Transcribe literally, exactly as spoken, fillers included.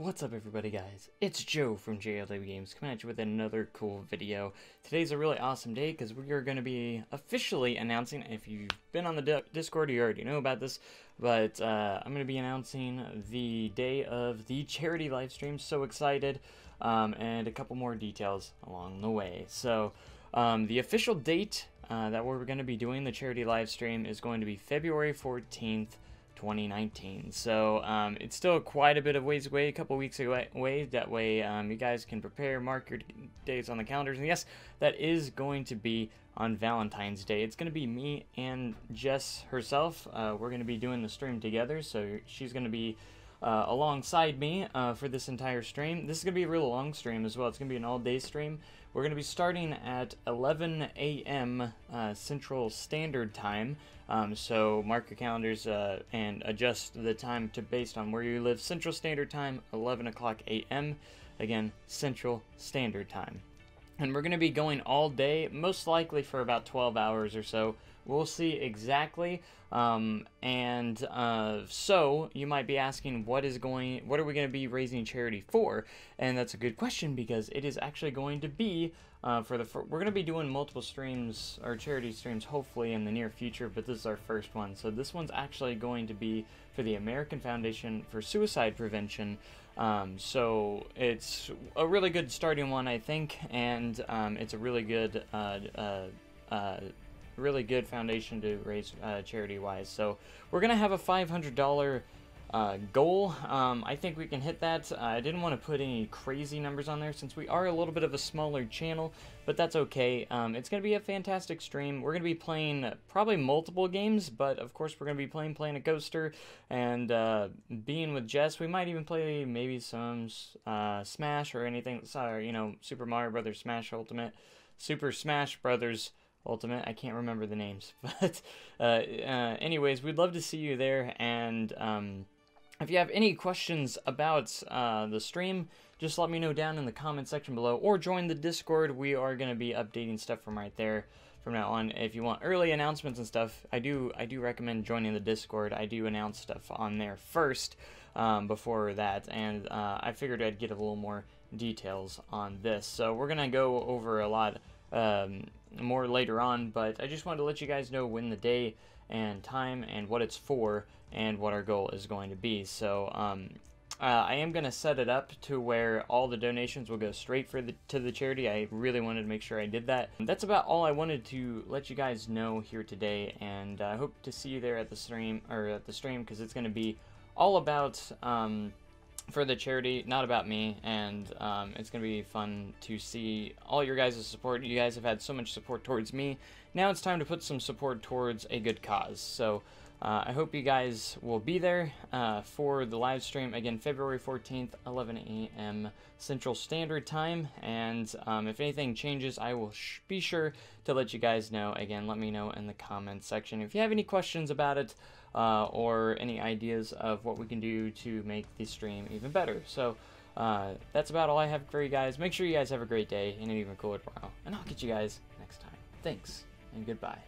What's up everybody guys, it's Joe from J L W Games coming at you with another cool video. Today's a really awesome day because we are going to be officially announcing, if you've been on the Discord you already know about this, but uh, I'm going to be announcing the day of the charity live stream. So excited, um, and a couple more details along the way. So um, the official date uh, that we're going to be doing the charity live stream is going to be February fourteenth twenty nineteen. So um, it's still quite a bit of ways away, a couple weeks away. That way um, you guys can prepare, mark your days on the calendars. And yes, that is going to be on Valentine's Day. It's going to be me and Jess herself. Uh, we're going to be doing the stream together. So she's going to be uh, alongside me uh, for this entire stream. This is going to be a real long stream as well. It's going to be an all-day stream. We're going to be starting at eleven A M Uh, Central Standard Time. Um, so mark your calendars uh, and adjust the time to based on where you live. Central Standard Time, eleven o'clock A M Again, Central Standard Time. And we're going to be going all day, most likely for about twelve hours or so. We'll see exactly. Um, and uh, so you might be asking, what is going? What are we going to be raising charity for? And that's a good question, because it is actually going to be uh, for the. For, we're going to be doing multiple streams or charity streams, hopefully in the near future. But this is our first one, so this one's actually going to be for the American Foundation for Suicide Prevention. Um, so it's a really good starting one, I think, and um, it's a really good. Uh, uh, uh, really good foundation to raise uh, charity wise. So we're gonna have a five hundred dollar uh, goal. um, I think we can hit that. uh, I didn't want to put any crazy numbers on there since we are a little bit of a smaller channel, but that's okay. Um, it's gonna be a fantastic stream. We're gonna be playing probably multiple games, but of course we're gonna be playing Planet Coaster and uh, being with Jess. We might even play maybe some uh, Smash or anything. Sorry, you know, Super Mario Brothers Smash Ultimate, Super Smash Brothers Ultimate. I can't remember the names, but uh, uh, anyways, we'd love to see you there. And um, if you have any questions about uh, the stream, just let me know down in the comment section below, or join the Discord. We are going to be updating stuff from right there from now on. If you want early announcements and stuff, I do I do recommend joining the Discord. I do announce stuff on there first um, before that, and uh, I figured I'd get a little more details on this. So we're gonna go over a lot um more later on, but I just wanted to let you guys know when the day and time and what it's for and what our goal is going to be. So um uh, I am going to set it up to where all the donations will go straight for the to the charity. I really wanted to make sure I did that. That's about all I wanted to let you guys know here today, and I uh, hope to see you there at the stream, or at the stream, because it's going to be all about um for the charity, not about me. And um, it's going to be fun to see all your guys' support. You guys have had so much support towards me. Now it's time to put some support towards a good cause. So uh, I hope you guys will be there uh, for the live stream. Again, February fourteenth, eleven A M Central Standard Time. And um, if anything changes, I will sh be sure to let you guys know. Again, let me know in the comments section if you have any questions about it. Uh, or any ideas of what we can do to make the stream even better. So uh, that's about all I have for you guys. Make sure you guys have a great day and an even cooler tomorrow. And I'll catch you guys next time. Thanks and goodbye.